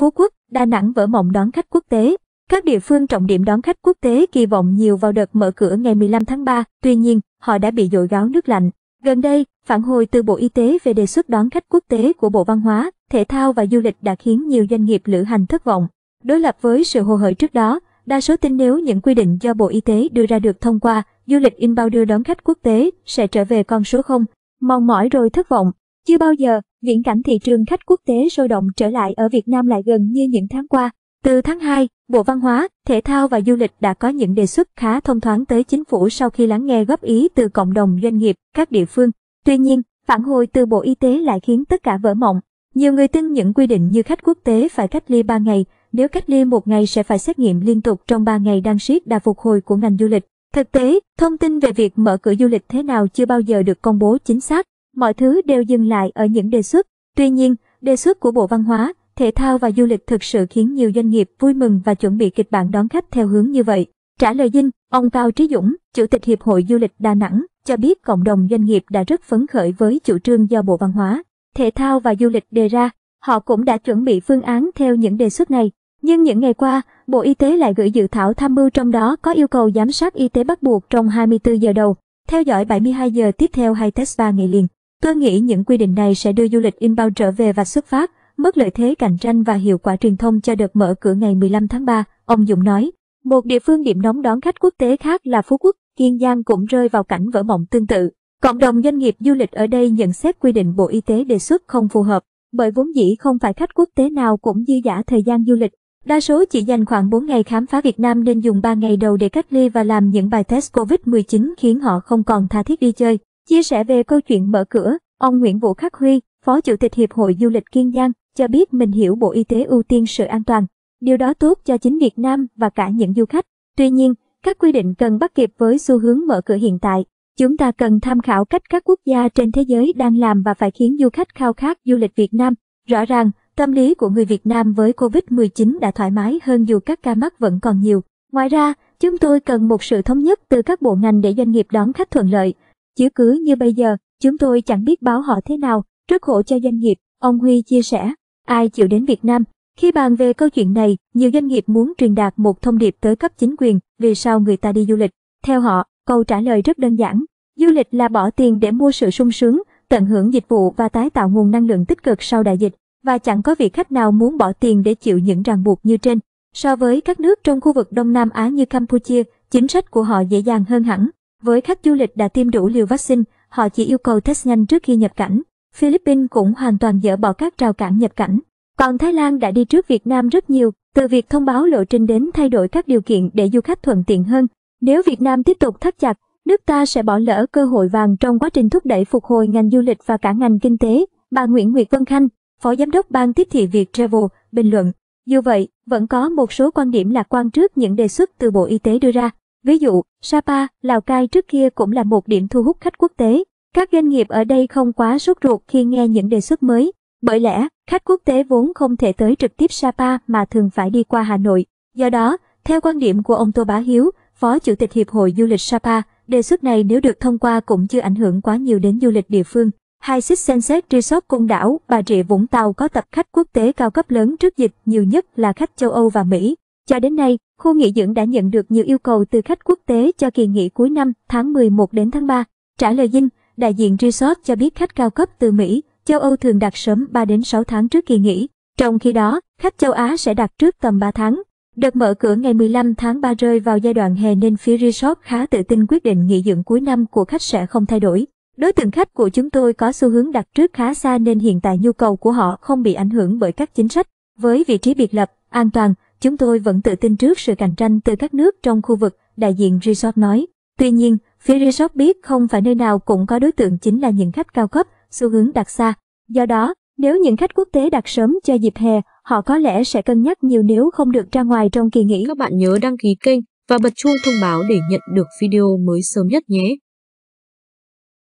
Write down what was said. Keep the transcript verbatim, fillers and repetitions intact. Phú Quốc, Đà Nẵng vỡ mộng đón khách quốc tế. Các địa phương trọng điểm đón khách quốc tế kỳ vọng nhiều vào đợt mở cửa ngày mười lăm tháng ba, tuy nhiên, họ đã bị dội gáo nước lạnh. Gần đây, phản hồi từ Bộ Y tế về đề xuất đón khách quốc tế của Bộ Văn hóa, Thể thao và Du lịch đã khiến nhiều doanh nghiệp lữ hành thất vọng. Đối lập với sự hồ hởi trước đó, đa số tin nếu những quy định do Bộ Y tế đưa ra được thông qua, du lịch inbound đưa đón khách quốc tế sẽ trở về con số không. Mòn mỏi rồi thất vọng. Chưa bao giờ, viễn cảnh thị trường khách quốc tế sôi động trở lại ở Việt Nam lại gần như những tháng qua. Từ tháng hai, Bộ Văn hóa, Thể thao và Du lịch đã có những đề xuất khá thông thoáng tới chính phủ sau khi lắng nghe góp ý từ cộng đồng doanh nghiệp, các địa phương. Tuy nhiên, phản hồi từ Bộ Y tế lại khiến tất cả vỡ mộng. Nhiều người tin những quy định như khách quốc tế phải cách ly ba ngày, nếu cách ly một ngày sẽ phải xét nghiệm liên tục trong ba ngày đang siết đà phục hồi của ngành du lịch. Thực tế, thông tin về việc mở cửa du lịch thế nào chưa bao giờ được công bố chính xác. Mọi thứ đều dừng lại ở những đề xuất. Tuy nhiên, đề xuất của Bộ Văn hóa, Thể thao và Du lịch thực sự khiến nhiều doanh nghiệp vui mừng và chuẩn bị kịch bản đón khách theo hướng như vậy. Trả lời Zing, ông Cao Trí Dũng, Chủ tịch Hiệp hội Du lịch Đà Nẵng, cho biết cộng đồng doanh nghiệp đã rất phấn khởi với chủ trương do Bộ Văn hóa, Thể thao và Du lịch đề ra. Họ cũng đã chuẩn bị phương án theo những đề xuất này. Nhưng những ngày qua, Bộ Y tế lại gửi dự thảo tham mưu trong đó có yêu cầu giám sát y tế bắt buộc trong hai mươi tư giờ đầu, theo dõi bảy mươi hai giờ tiếp theo hay test ba ngày liền. Tôi nghĩ những quy định này sẽ đưa du lịch inbound trở về và xuất phát, mất lợi thế cạnh tranh và hiệu quả truyền thông cho đợt mở cửa ngày mười lăm tháng ba, ông Dũng nói. Một địa phương điểm nóng đón khách quốc tế khác là Phú Quốc, Kiên Giang cũng rơi vào cảnh vỡ mộng tương tự. Cộng đồng doanh nghiệp du lịch ở đây nhận xét quy định Bộ Y tế đề xuất không phù hợp, bởi vốn dĩ không phải khách quốc tế nào cũng dư dả thời gian du lịch. Đa số chỉ dành khoảng bốn ngày khám phá Việt Nam nên dùng ba ngày đầu để cách ly và làm những bài test covid mười chín khiến họ không còn tha thiết đi chơi. Chia sẻ về câu chuyện mở cửa, ông Nguyễn Vũ Khắc Huy, Phó Chủ tịch Hiệp hội Du lịch Kiên Giang, cho biết mình hiểu Bộ Y tế ưu tiên sự an toàn. Điều đó tốt cho chính Việt Nam và cả những du khách. Tuy nhiên, các quy định cần bắt kịp với xu hướng mở cửa hiện tại. Chúng ta cần tham khảo cách các quốc gia trên thế giới đang làm và phải khiến du khách khao khát du lịch Việt Nam. Rõ ràng, tâm lý của người Việt Nam với covid mười chín đã thoải mái hơn dù các ca mắc vẫn còn nhiều. Ngoài ra, chúng tôi cần một sự thống nhất từ các bộ ngành để doanh nghiệp đón khách thuận lợi. Chứ cứ như bây giờ, chúng tôi chẳng biết báo họ thế nào, rất khổ cho doanh nghiệp, ông Huy chia sẻ. Ai chịu đến Việt Nam? Khi bàn về câu chuyện này, nhiều doanh nghiệp muốn truyền đạt một thông điệp tới cấp chính quyền, vì sao người ta đi du lịch? Theo họ, câu trả lời rất đơn giản. Du lịch là bỏ tiền để mua sự sung sướng, tận hưởng dịch vụ và tái tạo nguồn năng lượng tích cực sau đại dịch. Và chẳng có vị khách nào muốn bỏ tiền để chịu những ràng buộc như trên. So với các nước trong khu vực Đông Nam Á như Campuchia, chính sách của họ dễ dàng hơn hẳn. Với khách du lịch đã tiêm đủ liều vaccine, họ chỉ yêu cầu test nhanh trước khi nhập cảnh. Philippines cũng hoàn toàn dỡ bỏ các rào cản nhập cảnh. Còn Thái Lan đã đi trước Việt Nam rất nhiều, từ việc thông báo lộ trình đến thay đổi các điều kiện để du khách thuận tiện hơn. Nếu Việt Nam tiếp tục thắt chặt, nước ta sẽ bỏ lỡ cơ hội vàng trong quá trình thúc đẩy phục hồi ngành du lịch và cả ngành kinh tế, bà Nguyễn Nguyệt Vân Khanh, Phó Giám đốc Ban Tiếp thị Việt Travel, bình luận. Dù vậy, vẫn có một số quan điểm lạc quan trước những đề xuất từ Bộ Y tế đưa ra. Ví dụ, Sa Pa, Lào Cai trước kia cũng là một điểm thu hút khách quốc tế. Các doanh nghiệp ở đây không quá sốt ruột khi nghe những đề xuất mới. Bởi lẽ, khách quốc tế vốn không thể tới trực tiếp Sa Pa mà thường phải đi qua Hà Nội. Do đó, theo quan điểm của ông Tô Bá Hiếu, Phó Chủ tịch Hiệp hội Du lịch Sa Pa, đề xuất này nếu được thông qua cũng chưa ảnh hưởng quá nhiều đến du lịch địa phương. Hai Six Senses Resort Côn Đảo, Bà Rịa Vũng Tàu có tập khách quốc tế cao cấp lớn trước dịch, nhiều nhất là khách châu Âu và Mỹ. Cho đến nay, khu nghỉ dưỡng đã nhận được nhiều yêu cầu từ khách quốc tế cho kỳ nghỉ cuối năm tháng mười một đến tháng ba. Trả lời Zing, đại diện Resort cho biết khách cao cấp từ Mỹ, châu Âu thường đặt sớm ba đến sáu tháng trước kỳ nghỉ. Trong khi đó, khách châu Á sẽ đặt trước tầm ba tháng. Đợt mở cửa ngày mười lăm tháng ba rơi vào giai đoạn hè nên phía Resort khá tự tin quyết định nghỉ dưỡng cuối năm của khách sẽ không thay đổi. Đối tượng khách của chúng tôi có xu hướng đặt trước khá xa nên hiện tại nhu cầu của họ không bị ảnh hưởng bởi các chính sách. Với vị trí biệt lập, an toàn, chúng tôi vẫn tự tin trước sự cạnh tranh từ các nước trong khu vực, đại diện Resort nói. Tuy nhiên, phía Resort biết không phải nơi nào cũng có đối tượng chính là những khách cao cấp, xu hướng đặt xa. Do đó, nếu những khách quốc tế đặt sớm cho dịp hè, họ có lẽ sẽ cân nhắc nhiều nếu không được ra ngoài trong kỳ nghỉ. Các bạn nhớ đăng ký kênh và bật chuông thông báo để nhận được video mới sớm nhất nhé.